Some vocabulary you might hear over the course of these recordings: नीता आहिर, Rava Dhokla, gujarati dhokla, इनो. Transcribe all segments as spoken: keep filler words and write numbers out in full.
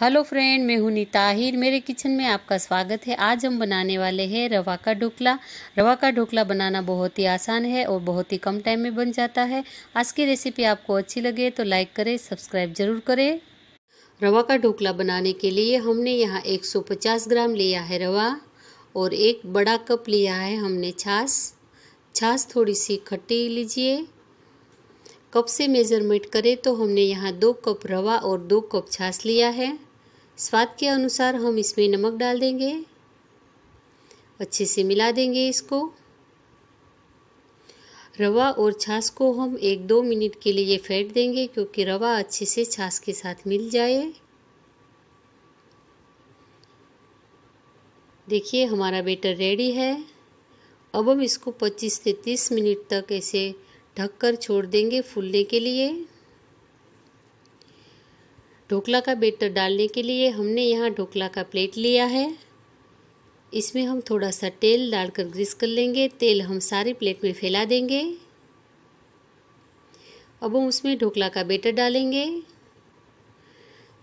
Hello friend, मैं हूँ नीता आहिर। मेरे किचन में आपका स्वागत है। आज हम बनाने वाले हैं रवा का ढोकला। रवा का ढोकला बनाना बहुत ही आसान है और बहुत ही कम टाइम में बन जाता है। आज की रेसिपी आपको अच्छी लगे तो लाइक करें, सब्सक्राइब ज़रूर करें। रवा का ढोकला बनाने के लिए हमने यहाँ एक सौ पचास ग्राम लिया है रवा और एक बड़ा कप लिया है हमने छाछ। छाछ थोड़ी सी खट्टी लीजिए। कप से मेज़रमेंट करें तो हमने यहाँ दो कप रवा और दो कप छाछ लिया है। स्वाद के अनुसार हम इसमें नमक डाल देंगे, अच्छे से मिला देंगे इसको। रवा और छाछ को हम एक दो मिनट के लिए फेंट देंगे क्योंकि रवा अच्छे से छाछ के साथ मिल जाए। देखिए हमारा बैटर रेडी है। अब हम इसको पच्चीस से तीस मिनट तक ऐसे ढककर छोड़ देंगे फूलने के लिए। ढोकला का बैटर डालने के लिए हमने यहाँ ढोकला का प्लेट लिया है। इसमें हम थोड़ा सा तेल डालकर ग्रीस कर लेंगे। तेल हम सारी प्लेट में फैला देंगे। अब हम उसमें ढोकला का बैटर डालेंगे।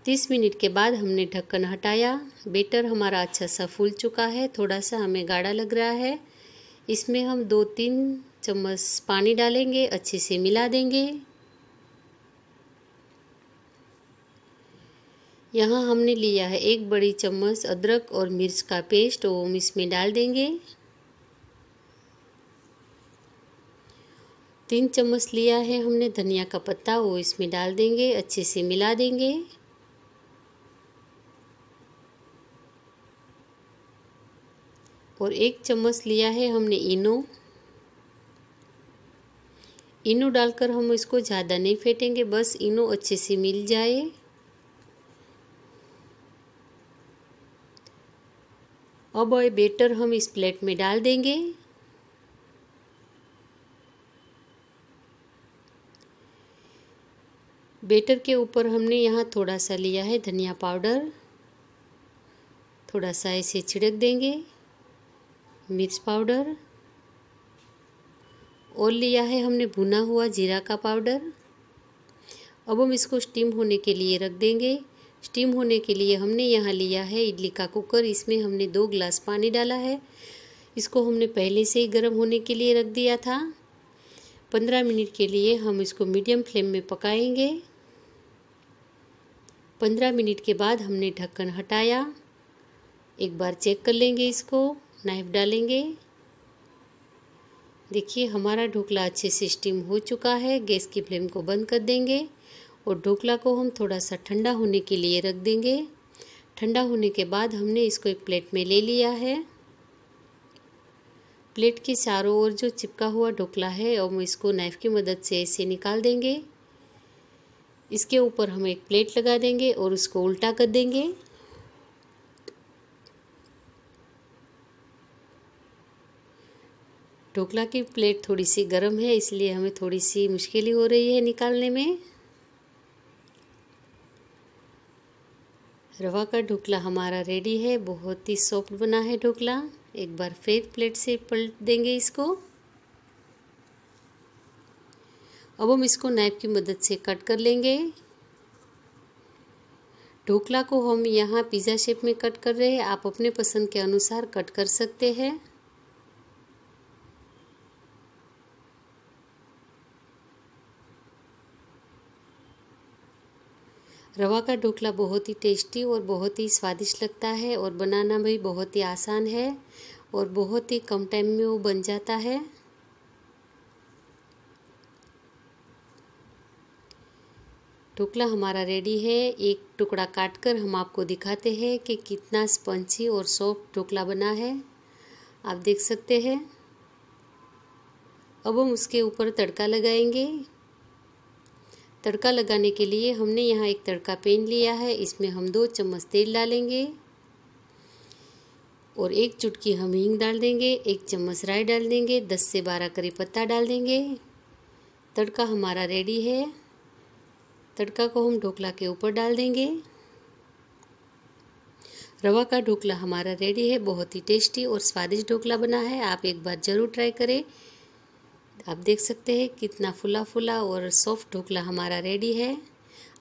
तीस मिनट के बाद हमने ढक्कन हटाया। बैटर हमारा अच्छा सा फूल चुका है, थोड़ा सा हमें गाढ़ा लग रहा है। इसमें हम दो तीन चम्मच पानी डालेंगे, अच्छे से मिला देंगे। यहाँ हमने लिया है एक बड़ी चम्मच अदरक और मिर्च का पेस्ट, वो हम इसमें डाल देंगे। तीन चम्मच लिया है हमने धनिया का पत्ता, वो इसमें डाल देंगे, अच्छे से मिला देंगे। और एक चम्मच लिया है हमने इनो। इनो डालकर हम इसको ज़्यादा नहीं फेंटेंगे, बस इनो अच्छे से मिल जाए। अब ये बैटर हम इस प्लेट में डाल देंगे। बैटर के ऊपर हमने यहाँ थोड़ा सा लिया है धनिया पाउडर, थोड़ा सा ऐसे छिड़क देंगे। मिर्च पाउडर और लिया है हमने भुना हुआ जीरा का पाउडर। अब हम इसको स्टीम होने के लिए रख देंगे। स्टीम होने के लिए हमने यहाँ लिया है इडली का कुकर। इसमें हमने दो ग्लास पानी डाला है। इसको हमने पहले से ही गर्म होने के लिए रख दिया था। पंद्रह मिनट के लिए हम इसको मीडियम फ्लेम में पकाएंगे। पंद्रह मिनट के बाद हमने ढक्कन हटाया। एक बार चेक कर लेंगे इसको, नाइफ डालेंगे। देखिए हमारा ढोकला अच्छे से स्टीम हो चुका है। गैस की फ्लेम को बंद कर देंगे और ढोकला को हम थोड़ा सा ठंडा होने के लिए रख देंगे। ठंडा होने के बाद हमने इसको एक प्लेट में ले लिया है। प्लेट के चारों ओर जो चिपका हुआ ढोकला है हम इसको नाइफ की मदद से ऐसे निकाल देंगे। इसके ऊपर हम एक प्लेट लगा देंगे और उसको उल्टा कर देंगे। ढोकला की प्लेट थोड़ी सी गर्म है, इसलिए हमें थोड़ी सी मुश्किल हो रही है निकालने में। रवा का ढोकला हमारा रेडी है। बहुत ही सॉफ्ट बना है ढोकला। एक बार फिर प्लेट से पलट देंगे इसको। अब हम इसको नाइफ की मदद से कट कर लेंगे। ढोकला को हम यहाँ पिज़्ज़ा शेप में कट कर रहे हैं। आप अपने पसंद के अनुसार कट कर सकते हैं। रवा का ढोकला बहुत ही टेस्टी और बहुत ही स्वादिष्ट लगता है और बनाना भी बहुत ही आसान है और बहुत ही कम टाइम में वो बन जाता है। ढोकला हमारा रेडी है। एक टुकड़ा काटकर हम आपको दिखाते हैं कि कितना स्पंजी और सॉफ्ट ढोकला बना है। आप देख सकते हैं। अब हम उसके ऊपर तड़का लगाएंगे। तड़का लगाने के लिए हमने यहाँ एक तड़का पैन लिया है। इसमें हम दो चम्मच तेल डालेंगे और एक चुटकी हम हींग डाल देंगे, एक चम्मच राई डाल देंगे, दस से बारह करी पत्ता डाल देंगे। तड़का हमारा रेडी है। तड़का को हम ढोकला के ऊपर डाल देंगे। रवा का ढोकला हमारा रेडी है। बहुत ही टेस्टी और स्वादिष्ट ढोकला बना है। आप एक बार ज़रूर ट्राई करें। आप देख सकते हैं कितना फुला फुला और सॉफ्ट ढोकला हमारा रेडी है।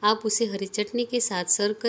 आप उसे हरी चटनी के साथ सर्व करें।